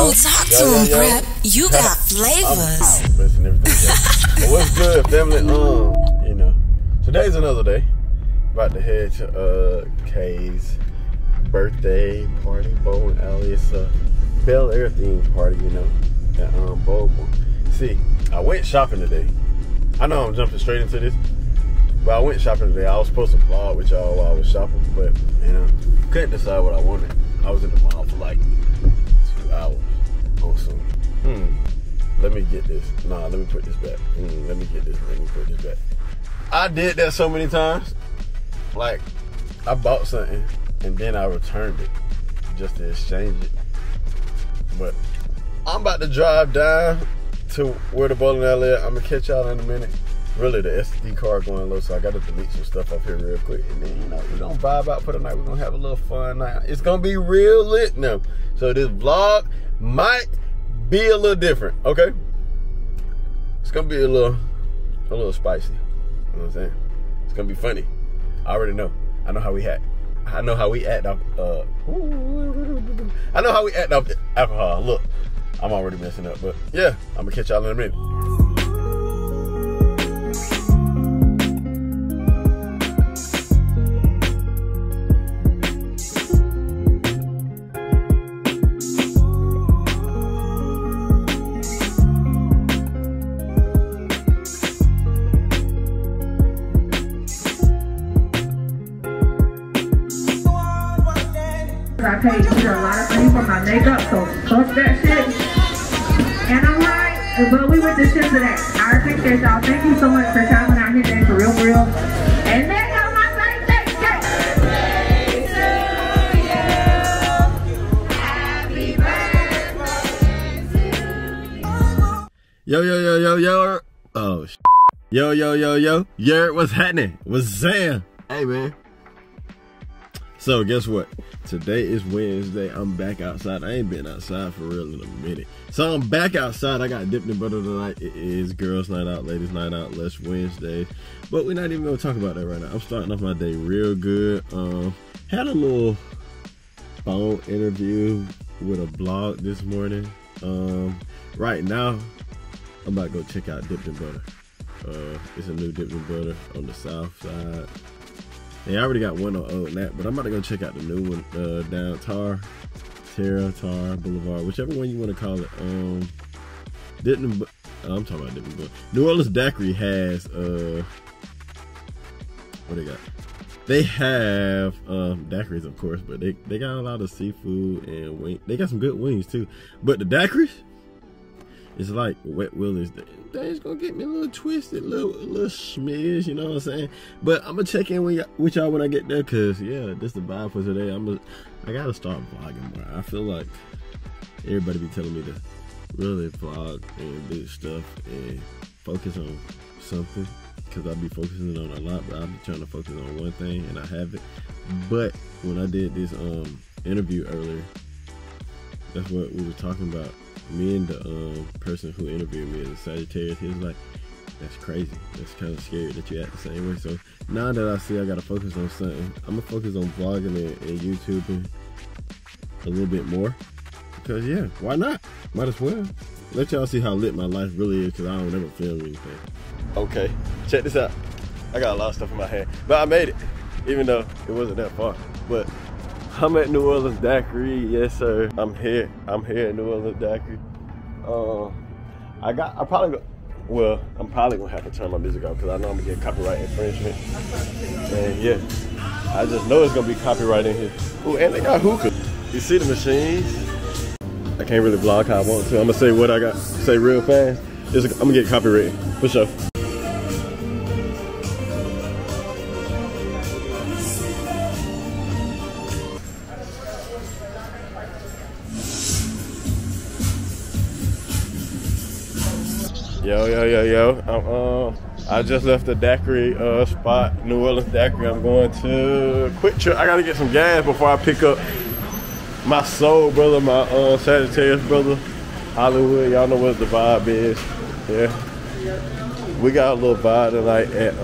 Yo, talk to him, Prep. You got flavors. But what's good, family? You know, today's another day. About to head to Kay's birthday party, bowling alley. It's a Bel Air themed party, you know, at Bowling. See, I went shopping today. I know I'm jumping straight into this, but I went shopping today. I was supposed to vlog with y'all while I was shopping, but you know, couldn't decide what I wanted. I was in the mall for like 2 hours on some. Let me get this. Nah, let me put this back. Let me get this ring and put this back. I did that so many times. Like, I bought something and then I returned it just to exchange it. But I'm about to drive down to where the bowling alley is. I'm gonna catch y'all in a minute. Really, the SD card going low, so I gotta delete some stuff off here real quick. And then, you know, we're gonna vibe out for the night. We're gonna have a little fun night. It's gonna be real lit now. So this vlog might be a little different, okay? It's gonna be a little spicy. You know what I'm saying? It's gonna be funny. I already know. I know how we act. I know how we act off. I know how we act off the alcohol. Look, I'm already messing up, but yeah, I'm gonna catch y'all in a minute. I paid Peter a lot of money for my makeup, so fuck that shit. And I'm like, but we went to shit today. I appreciate y'all. Thank you so much for coming out here today, for real. And then on my birthday. Yo. Oh, shit. Yo. Yeah, what's happening? What's Zan? Hey, man. So guess what? Today is Wednesday. I'm back outside. I ain't been outside for real in a minute. So I'm back outside. I got dipped in butter tonight. It is girls' night out, ladies' night out, less Wednesdays. But we're not even gonna talk about that right now. I'm starting off my day real good. Had a little phone interview with a blog this morning. Right now, I'm about to go check out Dipped in Butter. It's a new Dipped in Butter on the south side. Yeah, I already got one on Old Nap, but I'm about to go check out the new one down Tara Boulevard, whichever one you want to call it. I'm talking about Dippin' Butter. New Orleans Daiquiri has what they got? They have daiquiris, of course, but they got a lot of seafood and wings. They got some good wings too, but the daiquiris, it's like Wet Willies. They're just gonna get me a little twisted, a little smidge, you know what I'm saying? But I'm gonna check in with y'all when I get there, cause yeah, this the vibe for today. I gotta start vlogging more. I feel like everybody be telling me to really vlog and do stuff and focus on something, cause I be focusing on a lot, but I be trying to focus on one thing and I haven't. But when I did this interview earlier, that's what we were talking about. Me and the person who interviewed me as a Sagittarius, he was like, that's crazy. That's kind of scary that you act the same way. So now that I see I got to focus on something, I'm going to focus on vlogging and YouTubing a little bit more. Because, yeah, why not? Might as well. Let y'all see how lit my life really is, because I don't ever film anything. Okay, check this out. I got a lot of stuff in my head. But I made it, even though it wasn't that far. But I'm at New Orleans Daiquiri, yes sir. I'm here at New Orleans Daiquiri. I'm probably gonna have to turn my music off because I know I'm gonna get copyright infringement. And yeah, I just know it's gonna be copyright in here. Ooh, and they got hookah. You see the machines? I can't really vlog how I want to. I'm gonna say what I got, say real fast. I'm gonna get copyrighted, for sure. Yo. I just left the daiquiri spot, New Orleans Daiquiri. I'm going to Quick Trip. I gotta get some gas before I pick up my soul brother, my Sagittarius brother, Hollywood. Y'all know what the vibe is. Yeah. We got a little vibe tonight at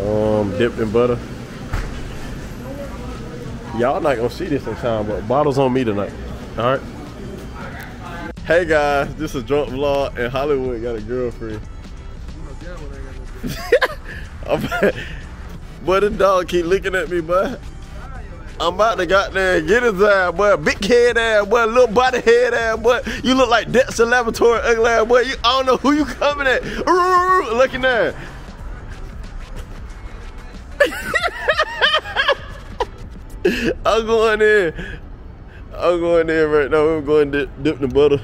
Dipped in Butter. Y'all not gonna see this in time, but bottles on me tonight. All right. Hey guys, this is Drunk Vlog and Hollywood got a girlfriend. Boy, this dog keep looking at me, boy. I'm about to goddamn get his ass, boy. Big head ass, boy. Little body head ass, boy. You look like Dexter Laboratory ugly ass, boy. I don't know who you coming at. Looking at. I'm going in. I'm going in right now. We're going to dip in the butter.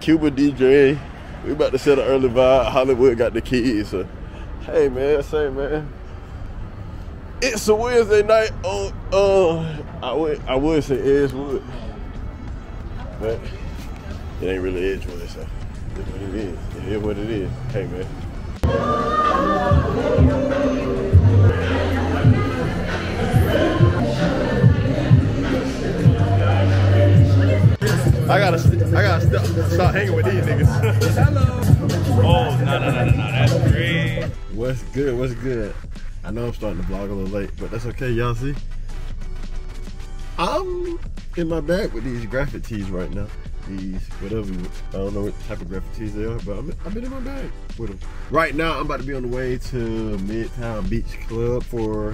Cuba DJ. We about to set an early vibe. Hollywood got the keys. So. Hey man, say man. It's a Wednesday night on I would say Edgewood. But it ain't really Edgewood, so it's what it is. It is what it is. Hey man. I gotta stop hanging with these niggas. Hello. Oh, no, that's great. What's good? I know I'm starting to vlog a little late, but that's okay, y'all see? I'm in my bag with these graphic tees right now. These, whatever, I don't know what type of graphic tees they are, but I've been in my bag with them. Right now, I'm about to be on the way to Midtown Beach Club for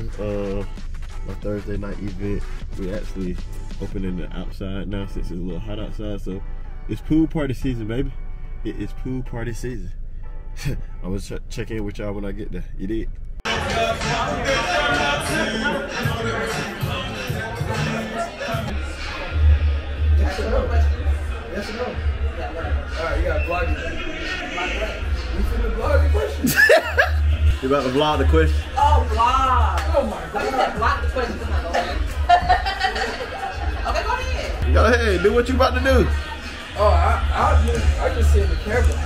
my Thursday night event. We actually opening the outside now since it's a little hot outside, so it's pool party season, baby. It is pool party season. I was check in with y'all when I get there. You did. Alright, you gotta vlog the question. You about to vlog the question? Oh, vlog. Oh my god. You said vlog the question. Okay, go ahead. Go ahead, do what you about to do. Oh, I just seen the camera.